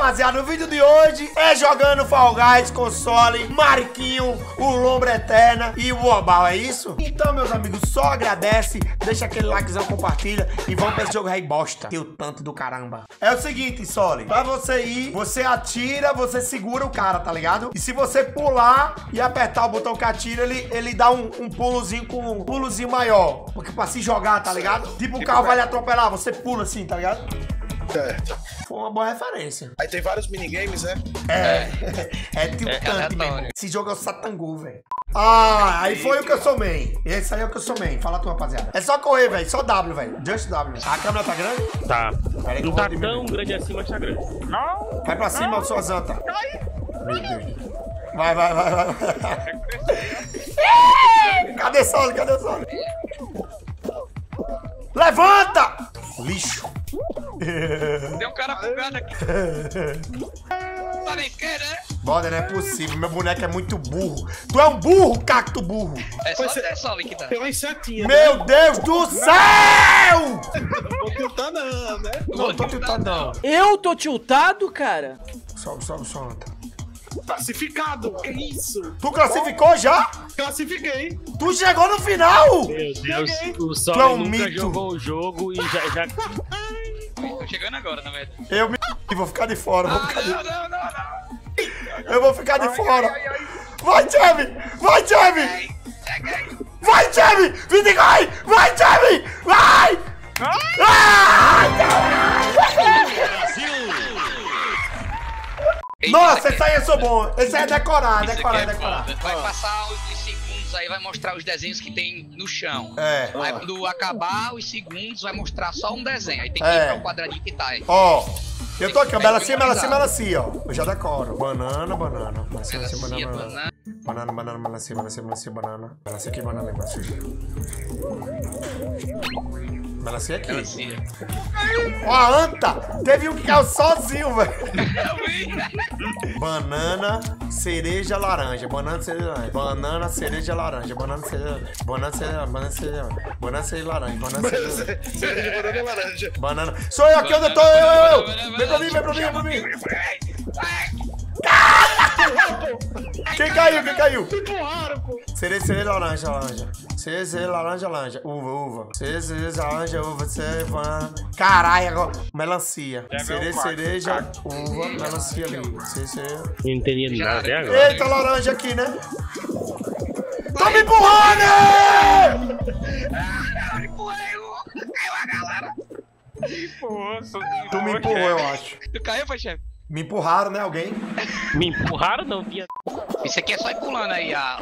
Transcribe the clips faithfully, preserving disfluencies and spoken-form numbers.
rapaziada, o vídeo de hoje é jogando Fall Guys com Sole, Marquinhos, o Lombra Eterna e o Bobal, é isso? Então, meus amigos, só agradece, deixa aquele likezão, compartilha e vamos pra esse jogo aí bosta, que o tanto do caramba. É o seguinte, Sole, pra você ir, você atira, você segura o cara, tá ligado? E se você pular e apertar o botão que atira, ele, ele dá um, um pulozinho com um pulozinho maior, porque pra se jogar, tá ligado? Tipo o carro vai lhe atropelar, você pula assim, tá ligado? Certo. Foi uma boa referência. Aí tem vários minigames, né? É. É, é tiltante, meu irmão. Esse jogo é o Satangu, velho. Ah, aí foi o que eu sou main. Esse aí é o que eu sou main. Fala tu, rapaziada. É só correr, velho. Só W, velho. Just W. A câmera tá grande? Tá. Peraí, não tá tão diminuir. Grande assim, mas tá grande. Não. Vai pra não. Cima, eu sou Azanta. Cai. Vai, vai, vai, vai. Cadê o Sole? Cadê o Sole? Levanta! Lixo. Tem um cara bugado aqui. Tá nem querendo, né? Bora, não é possível. Meu boneco é muito burro. Tu é um burro, cacto burro. É só ser... Sole que tá. Tem uma insetinha. Meu né? Deus do céu! Não tô tiltado não, né? Não tô tiltado não. Eu tô tiltado, cara? Sobe, sobe, sobe. Classificado, que isso? Tu classificou já? Classifiquei. Tu chegou no final? Meu Deus, o Sole nunca jogou o jogo e já... já... Tô chegando agora, na verdade. Eu me... vou ficar de fora, vou ficar de... Não, não, não, não. Eu vou ficar de fora. Vai, Jemmy! Vai, Jemmy! Vai, Jemmy! Vinte e vai! Vai, Jemmy! Vai! Nossa, esse aí eu sou bom. Esse aí é decorar, decorar, decorar. Vai passar os segundos aí, vai mostrar os desenhos que tem no chão. É. Aí quando acabar os segundos, vai mostrar só um desenho. Aí tem que ir pra um quadradinho que tá aí. Ó, eu tô aqui, ó. Ela assim, ela assim, ela assim, ó. Eu já decoro. Banana, banana. Banana, banana, banana, melancia, melancia, melancia, banana. Melancia aqui, banana, melancia. Melancia aqui. Ó, a anta! Teve um que caiu sozinho, velho. Banana, cereja, laranja. Banana, cereja, laranja. Banana, cereja, laranja. Banana, cereja, laranja. Banana, cereja, banana, cereja, banana, cereja, laranja. Banana, cereja, cereja, banana e laranja. Banana. Sou eu aqui onde eu tô, eu, eu, eu. Vem pra mim, vem pra mim, vem pra mim. Quem caiu? Quem caiu? Cereja, cereja, laranja, laranja. Cereja, laranja, laranja. Uva, uva. Cereja, laranja, uva, cereja. Caralho, agora. Melancia. Cereja, cereja, uva, melancia ali. Não entendi nada até agora. Eita, laranja aqui, né? Tá me empurrando! Eu empurrei o. Caiu a galera. Tu me empurrou, eu acho. Tu caiu, foi, chefe? Me empurraram, né? Alguém? Me empurraram, não, via. Isso aqui é só ir pulando aí, a.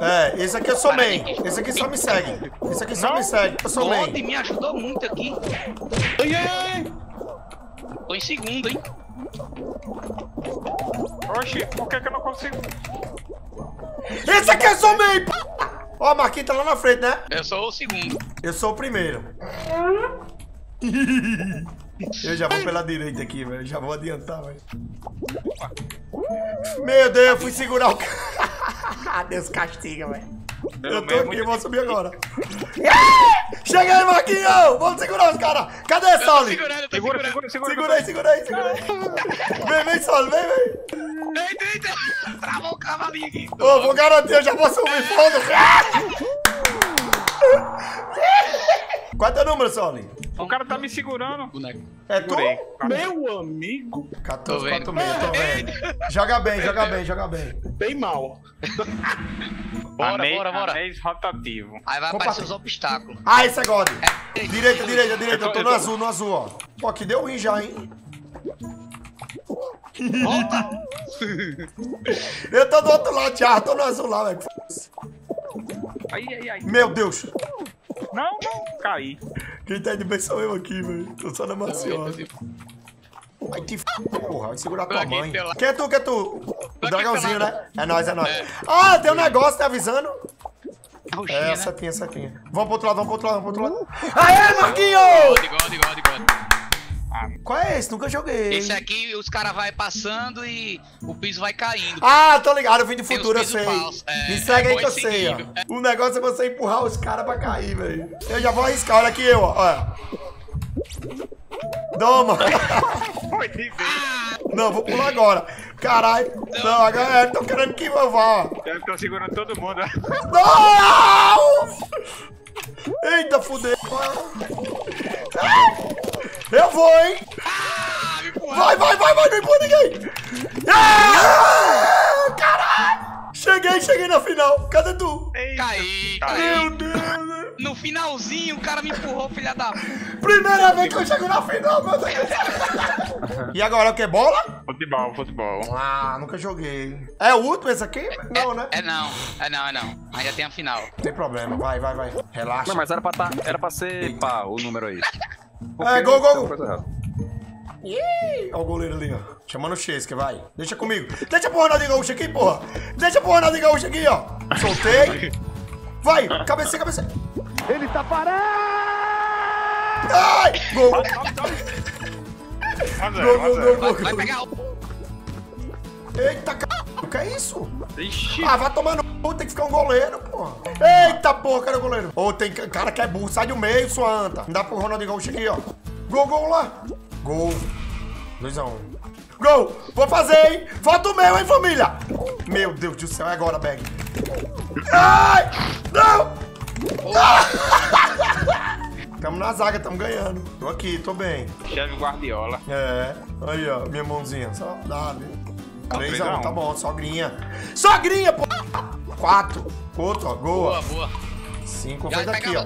É, esse aqui eu sou main. Esse aqui só me segue. Esse aqui só me segue. Eu sou main. Ontem me ajudou muito aqui. Ai, ai, ai. Tô em segundo, hein? Oxi, por que que eu não consigo? Esse aqui eu sou main! Ó, o Marquinhos tá lá na frente, né? Eu sou o segundo. Eu sou o primeiro. Eu já vou pela direita aqui, velho. Já vou adiantar, velho. Meu Deus, eu fui segurar o cara. Deus castiga, velho. Eu tô aqui, eu vou subir agora. Chega aí, Marquinhão! Vamos segurar os caras! Cadê, Sole? Segura, segura, segura. Segura aí, segura aí, segura aí. Vem, vem, Sole, vem, vem. Vem, vem, vem. Travou o cavalinho aqui. Ô, vou garantir, eu já vou subir, foda-se. Qual é teu número, Sole? O cara tá me segurando. Boneco. É tu? Meu amigo. quatorze, quarenta e seis, tô vendo. Joga bem, joga bem, joga bem. Bem mal. Bora, amei, bora, bora. Amei rotativo. Aí vai aparecer os obstáculos. Ah, esse é God. É. Direita, direita, direita. Eu tô, eu tô no tô... azul, no azul, ó. Pô, aqui deu ruim já, hein? Volta. Eu tô do outro lado já, tô no azul lá, velho. Ai, ai, ai. Meu Deus. Não, não. Caí. Quem tá indo bem sou eu aqui, velho. Tô só na maciosa. Ai, que f***, porra. Vai segurar tua mãe. Quem é tu, quem é tu? O dragãozinho, né? É nóis, é nóis. Ah, tem um negócio, tá avisando? É, setinha, setinha. Vamos pro outro lado, vamos pro outro lado, vamos pro outro lado. Aê, Marquinhos! God, God, God, God. Qual é esse? Nunca joguei. Esse aqui, os caras vão passando e o piso vai caindo. Ah, tô ligado. Eu vim de futuro, eu sei. Me segue aí que eu sei, ó. O negócio é você empurrar os caras pra cair, velho. Eu já vou arriscar. Olha aqui eu, ó. Toma. Foi de vez. Não, vou pular agora. Caralho. Não, a galera tá querendo que eu vá. Deve estar segurando todo mundo. Não! Eita, fudeu. Eu vou, hein? Vai, vai, vai, vai. Não empurra ninguém. Caralho. Cheguei, cheguei na final. Cadê tu? Caí, caí. Meu Deus. No finalzinho, o cara me empurrou, filha da... Primeira vez que eu chego na final, meu Deus. E agora, o que? Bola? Futebol, futebol. Ah, nunca joguei. É o último esse aqui? É, não, né? É não, é não, é não. Ainda tem a final. Não tem problema, vai, vai, vai. Relaxa. Não, mas era pra, tá, era pra ser pá, o número aí. Porque é, gol, gol. Olha o goleiro ali, ó. Chamando o Chesca, vai. Deixa comigo. Deixa pro Ronaldinho Gaúcho aqui, porra. Deixa pro Ronaldinho Gaúcho aqui, ó. Soltei. Vai, cabeceia, cabeceia. Ele tá parado! Ai! Gol! Gol, gol, gol, gol! Vai pegar o... Eita, c******, que é isso? Ixi. Ah, vai tomando c******, tem que ficar um goleiro, pô. Eita, porra, cadê o goleiro? Ô, oh, tem cara que é burro, sai do meio, sua anta. Não dá pro Ronaldinho Gaúcho aqui, ó. Gol, gol lá! Gol! dois a um. Gol! Vou fazer, hein? Falta o meu, hein, família? Meu Deus do céu, é agora, Beg. Ai! Não! Não! Tamo na zaga, tamo ganhando. Tô aqui, tô bem. Chefe Guardiola. É. Aí, ó, minha mãozinha. Saudade. três a um, tá bom, sogrinha. Sogrinha, pô! quatro. Outro, ó, gol. Boa, boa. cinco foi daqui, ó.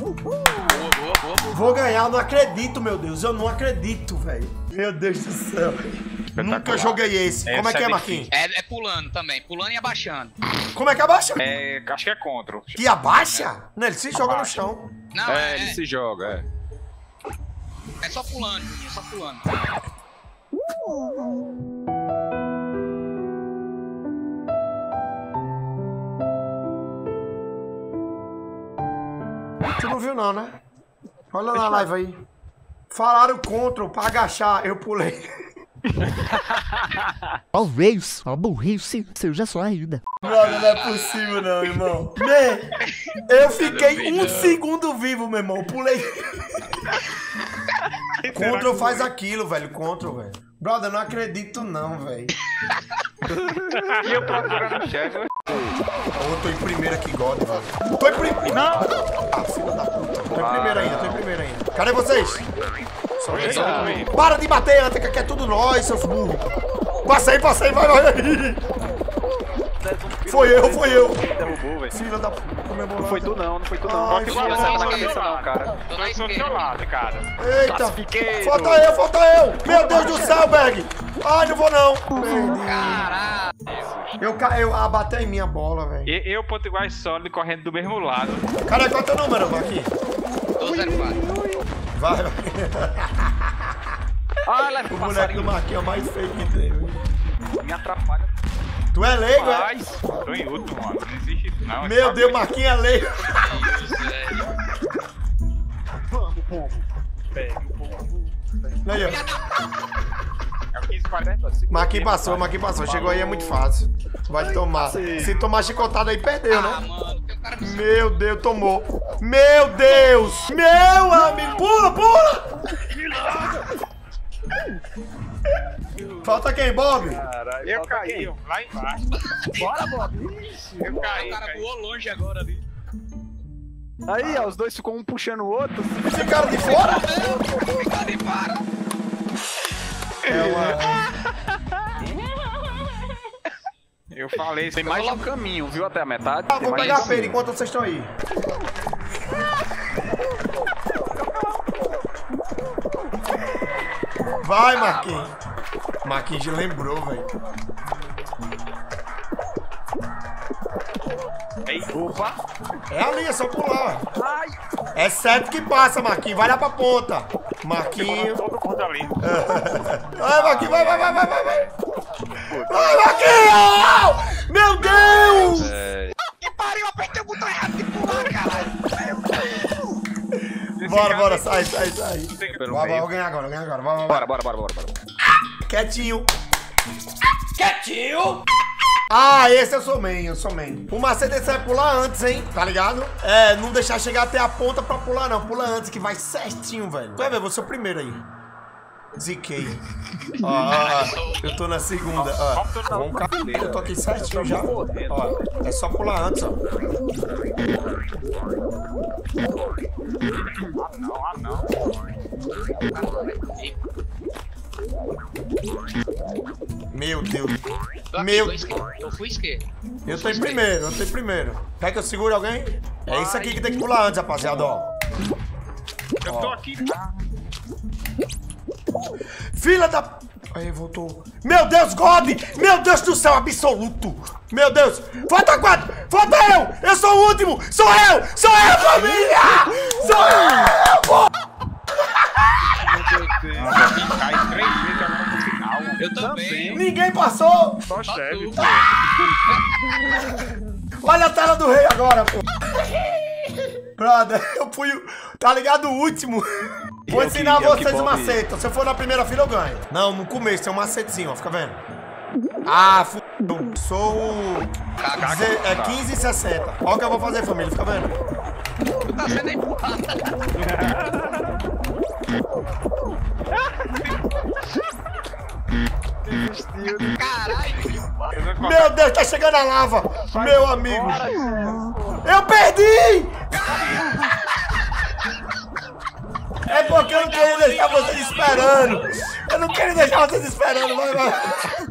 Uhul. Boa, boa, boa, boa. Vou ganhar, eu não acredito, meu Deus. Eu não acredito, velho. Meu Deus do céu. Nunca joguei esse. Essa Como é que é, é Marquinhos? É, é pulando também. Pulando e abaixando. Como é que abaixa? É, acho que é contra. Que abaixa? É. Não, ele se abaixa. Joga no chão. Não, é, é, ele se joga, é. É só pulando, é só pulando. Uh. Tu não viu não, né? Olha na live aí. Falaram contra pra agachar, eu pulei. Ó o Reus, ó o burrice, seu já só ainda. Mano, não é possível não, irmão. Man, eu fiquei um segundo vivo, meu irmão, pulei. Contra faz aquilo, velho, contra, velho. Brother, não acredito não, velho. E eu procurando o chefe. Eu tô em primeiro aqui, God, velho. Tô em primeiro. Não! Ah, filha da puta. Tô em primeiro ainda, tô em primeiro ainda. Cadê vocês? Só eu, só eu. Para de bater, Anteca, que é tudo nós, seus burros. Passei, passei, vai, vai. Foi eu, foi eu. Filha da puta. Não foi tu não, não foi tu não. Ai, não filha, não na cabeça não, cara. Tô do seu lado, cara. Eita. Falta eu, falta eu. Meu Deus do céu, Berg. Ai, não vou não. Caralho. Eu, eu abatei minha bola, velho. Eu, Potiguar e Sole correndo do mesmo lado. Cara, qual é o teu número, mano? Aqui. doze zero quatro. Vai, vai. Olha, o moleque do Marquinhos é o mais feio que tem, velho. Me atrapalha. Tu é leigo, é? Tô em outro, mano. Não existe não. Meu Deus, Marquinhos é leigo. Vamos, povo. Pega o povo. Aí, ó. Marquinhos passou, Marquinhos passou. Chegou aí, é muito fácil. Vai tomar. Se tomar chicotada aí, perdeu, né? Meu Deus, tomou. Meu Deus! Meu amigo! Pula, pula! Falta quem, Bob? Eu caí, lá embaixo. Bora, Bob! Eu caí. O cara voou longe agora ali. Aí, ó, os dois ficam um puxando o outro. Ficaram de fora? Ficaram de fora! É uma... Eu falei, isso tem mais um caminho, viu? Até a metade. Ah, vou pegar a feira enquanto vocês estão aí. Vai, Marquinhos. Marquinhos lembrou, velho. Opa. É ali, é só pular. Ai. É certo que passa, Marquinhos. Vai lá pra ponta. Marquinhos. Vai, Marquinhos, vai, vai, vai, vai, vai, vai. Vai, Marquinhos! Meu Deus! Que pariu, apertei o botão errado de pular, caralho. Bora, bora, sai, sai, sai. Vai, vai, vou ganhar agora, vou ganhar agora. Vai, vai, vai. Bora, bora, bora, bora, bora. Quietinho. Quietinho. Ah, esse eu sou man, eu sou man. O macete é pular antes, hein? Tá ligado? É, não deixar chegar até a ponta pra pular, não. Pula antes, que vai certinho, velho. Tu vai ver, vou ser o primeiro aí. Ziquei. Ó, ó, ó, eu tô na segunda. Ó, eu tô aqui certinho já. Ó, é só pular antes, ó. Ah, não, ah, não. Meu Deus. Meu Deus. Eu fui esquerdo. Eu tô em primeiro, eu tô em primeiro. Quer que eu segure alguém? É isso aqui que tem que pular antes, rapaziada, ó. Eu tô aqui. Filha da... Aí, voltou. Meu Deus, God! Meu Deus do céu, absoluto! Meu Deus! Falta quatro! Falta eu! Eu sou o último! Sou eu! Sou eu, família! Sou eu, pô! Meu Deus, eu caí três vezes agora no final. Eu também. Ninguém passou! Só chefe, pô. Olha a tela do rei agora, pô. Brother, eu fui, tá ligado, o último. Vou ensinar que, vocês o macete. Se eu for na primeira fila, eu ganho. Não, no começo tem um macetezinho, ó. Fica vendo. Ah, f***. Sou o... É quinze e sessenta. Olha o que eu vou fazer, família. Fica vendo. Tu tá sendo empurrado. Caralho. Meu Deus, tá chegando a lava. Meu amigo. Eu perdi! É porque eu não queria deixar vocês esperando. Eu não queria deixar vocês esperando. Vai, vai.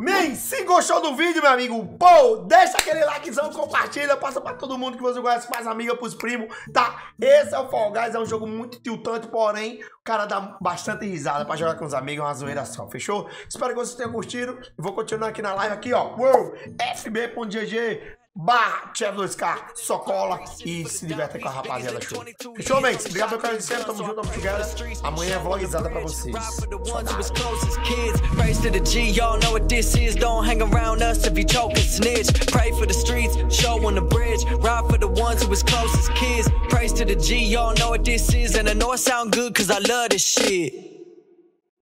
Men, se gostou do vídeo, meu amigo, pô, deixa aquele likezão, compartilha, passa pra todo mundo que você conhece, faz amiga pros primos, tá? Esse é o Fall Guys, é um jogo muito tiltante, porém, o cara dá bastante risada pra jogar com os amigos, é uma zoeira só, fechou? Espero que vocês tenham curtido. Vou continuar aqui na live, aqui, ó. F B ponto G G. Barra, Chef dois K, só cola e se diverta com a rapaziada. Show. Fechou, bem? Obrigado pelo carinho de sempre. Tamo junto, tamo together. Amanhã é vlogizada pra vocês. Tchau.